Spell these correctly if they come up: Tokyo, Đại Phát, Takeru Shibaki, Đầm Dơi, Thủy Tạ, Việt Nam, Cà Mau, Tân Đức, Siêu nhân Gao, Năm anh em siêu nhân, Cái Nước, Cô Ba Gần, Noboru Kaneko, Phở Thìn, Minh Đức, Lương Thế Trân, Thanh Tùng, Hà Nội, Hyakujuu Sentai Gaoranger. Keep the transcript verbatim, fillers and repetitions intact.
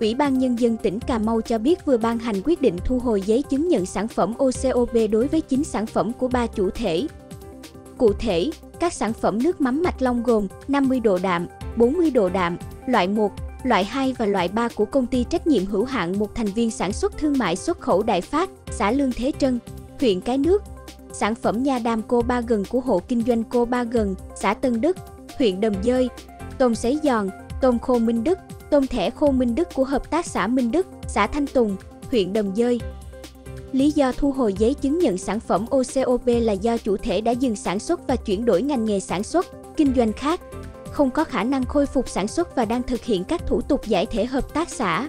Ủy ban Nhân dân tỉnh Cà Mau cho biết vừa ban hành quyết định thu hồi giấy chứng nhận sản phẩm ô cốp đối với chín sản phẩm của ba chủ thể. Cụ thể, các sản phẩm nước mắm Mạch Long gồm năm mươi độ đạm, bốn mươi độ đạm, loại một, loại hai và loại ba của công ty trách nhiệm hữu hạn một thành viên sản xuất thương mại xuất khẩu Đại Phát, xã Lương Thế Trân, huyện Cái Nước. Sản phẩm nha đam Cô Ba Gần của hộ kinh doanh Cô Ba Gần, xã Tân Đức, huyện Đầm Dơi. Tôm sấy giòn, tôm khô Minh Đức, tôm thẻ khô Minh Đức của hợp tác xã Minh Đức, xã Thanh Tùng, huyện Đầm Dơi. Lý do thu hồi giấy chứng nhận sản phẩm ô cốp là do chủ thể đã dừng sản xuất và chuyển đổi ngành nghề sản xuất, kinh doanh khác, không có khả năng khôi phục sản xuất và đang thực hiện các thủ tục giải thể hợp tác xã.